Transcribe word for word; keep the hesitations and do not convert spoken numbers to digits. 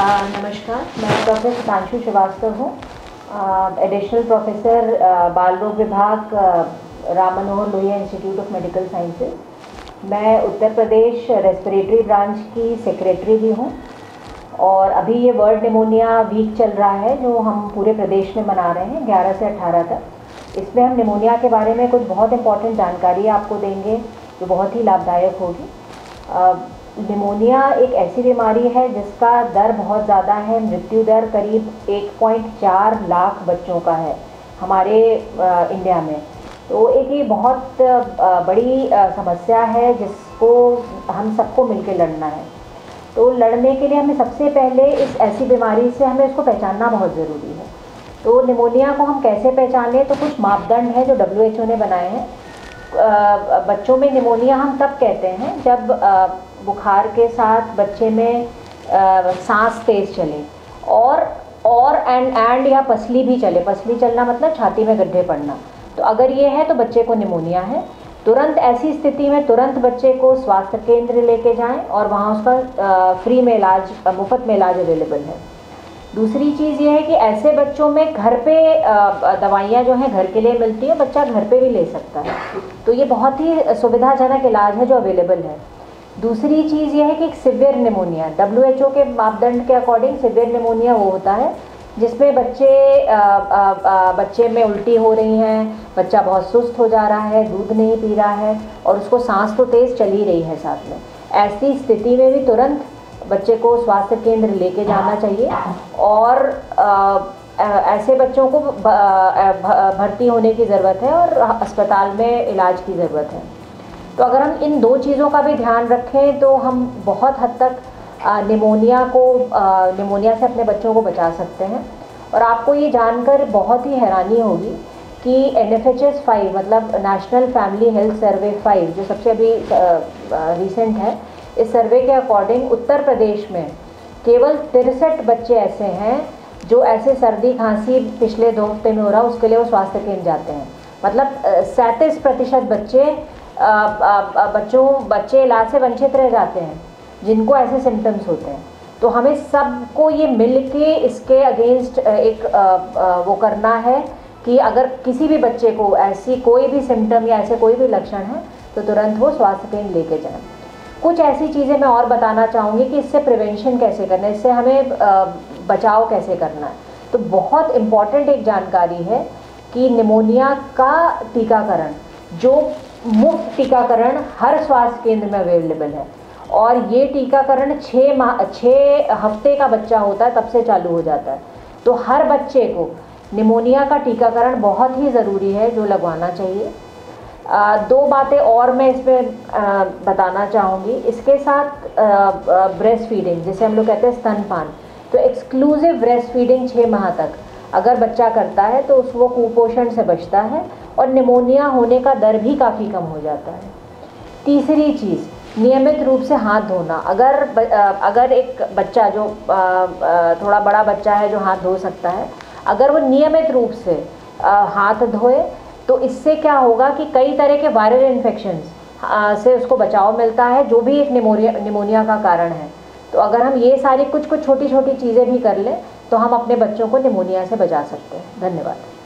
नमस्कार, मैं डॉक्टर शितांशु श्रीवास्तव हूँ, एडिशनल प्रोफेसर बाल रोग विभाग, Ram Manohar Lohia institute of medical sciences. मैं उत्तर प्रदेश रेस्पिरेटरी ब्रांच की सेक्रेटरी भी हूँ और अभी ये वर्ल्ड निमोनिया वीक चल रहा है जो हम पूरे प्रदेश में मना रहे हैं ग्यारह से अठारह तक। इसमें हम निमोनिया के बारे में कुछ बहुत इंपॉर्टेंट जानकारी आपको देंगे जो बहुत ही लाभदायक होगी। निमोनिया एक ऐसी बीमारी है जिसका दर बहुत ज़्यादा है, मृत्यु दर करीब एक पॉइंट चार लाख बच्चों का है हमारे इंडिया में। तो एक ये बहुत बड़ी समस्या है जिसको हम सबको मिलकर लड़ना है। तो लड़ने के लिए हमें सबसे पहले इस ऐसी बीमारी से हमें इसको पहचानना बहुत ज़रूरी है। तो निमोनिया को हम कैसे पहचानें, तो कुछ मापदंड हैं जो डब्ल्यू एच ओ ने बनाए हैं। बच्चों में निमोनिया हम तब कहते हैं जब बुखार के साथ बच्चे में सांस तेज चले और और एंड एंड या पसली भी चले। पसली चलना मतलब छाती में गड्ढे पड़ना। तो अगर ये है तो बच्चे को निमोनिया है। तुरंत ऐसी स्थिति में तुरंत बच्चे को स्वास्थ्य केंद्र लेके जाएं और वहाँ उसका फ्री में इलाज, मुफ्त में इलाज अवेलेबल है। दूसरी चीज़ ये है कि ऐसे बच्चों में घर पे दवाइयाँ जो हैं घर के लिए मिलती हैं, बच्चा घर पे भी ले सकता है। तो ये बहुत ही सुविधाजनक इलाज है जो अवेलेबल है। दूसरी चीज़ ये है कि एक severe pneumonia, W H O के मापदंड के अकॉर्डिंग सीवियर निमोनिया वो होता है जिसमें बच्चे आ, आ, आ, बच्चे में उल्टी हो रही हैं, बच्चा बहुत सुस्त हो जा रहा है, दूध नहीं पी रहा है और उसको सांस तो तेज़ चल ही रही है साथ में। ऐसी स्थिति में भी तुरंत बच्चे को स्वास्थ्य केंद्र लेके जाना चाहिए और आ, ऐसे बच्चों को भर्ती होने की ज़रूरत है और अस्पताल में इलाज की ज़रूरत है। तो अगर हम इन दो चीज़ों का भी ध्यान रखें तो हम बहुत हद तक निमोनिया को निमोनिया से अपने बच्चों को बचा सकते हैं। और आपको ये जानकर बहुत ही हैरानी होगी कि N F H S five मतलब national family health survey five जो सबसे अभी रिसेंट है, इस सर्वे के अकॉर्डिंग उत्तर प्रदेश में केवल तिरसठ बच्चे ऐसे हैं जो ऐसे सर्दी खांसी पिछले दो हफ्ते में हो रहा है उसके लिए वो स्वास्थ्य केंद्र जाते हैं। मतलब सैंतीस प्रतिशत बच्चे आ, आ, आ, बच्चों बच्चे इलाज से वंचित रह जाते हैं जिनको ऐसे सिम्टम्स होते हैं। तो हमें सबको ये मिल के इसके अगेंस्ट एक आ, आ, वो करना है कि अगर किसी भी बच्चे को ऐसी कोई भी सिम्टम या ऐसे कोई भी लक्षण है तो तुरंत वो स्वास्थ्य केंद्र लेके जाएं। कुछ ऐसी चीज़ें मैं और बताना चाहूँगी कि इससे प्रिवेंशन कैसे करना है, इससे हमें आ, बचाव कैसे करना है। तो बहुत इम्पॉर्टेंट एक जानकारी है कि निमोनिया का टीकाकरण जो मुफ्त टीकाकरण हर स्वास्थ्य केंद्र में अवेलेबल है और ये टीकाकरण छः माह छः हफ्ते का बच्चा होता है तब से चालू हो जाता है। तो हर बच्चे को निमोनिया का टीकाकरण बहुत ही ज़रूरी है जो लगवाना चाहिए। आ, दो बातें और मैं इसमें बताना चाहूँगी। इसके साथ ब्रेस्ट फीडिंग जिसे हम लोग कहते हैं स्तनपान, तो एक्सक्लूसिव ब्रेस्ट फीडिंग छः माह तक अगर बच्चा करता है तो उसको कुपोषण से बचता है और निमोनिया होने का दर भी काफ़ी कम हो जाता है। तीसरी चीज़, नियमित रूप से हाथ धोना। अगर अगर एक बच्चा जो थोड़ा बड़ा बच्चा है जो हाथ धो सकता है, अगर वो नियमित रूप से हाथ धोए तो इससे क्या होगा कि कई तरह के वायरल इन्फेक्शंस से उसको बचाव मिलता है जो भी एक निमोनिया निमोनिया का कारण है। तो अगर हम ये सारी कुछ कुछ छोटी छोटी चीज़ें भी कर लें तो हम अपने बच्चों को निमोनिया से बचा सकते हैं। धन्यवाद।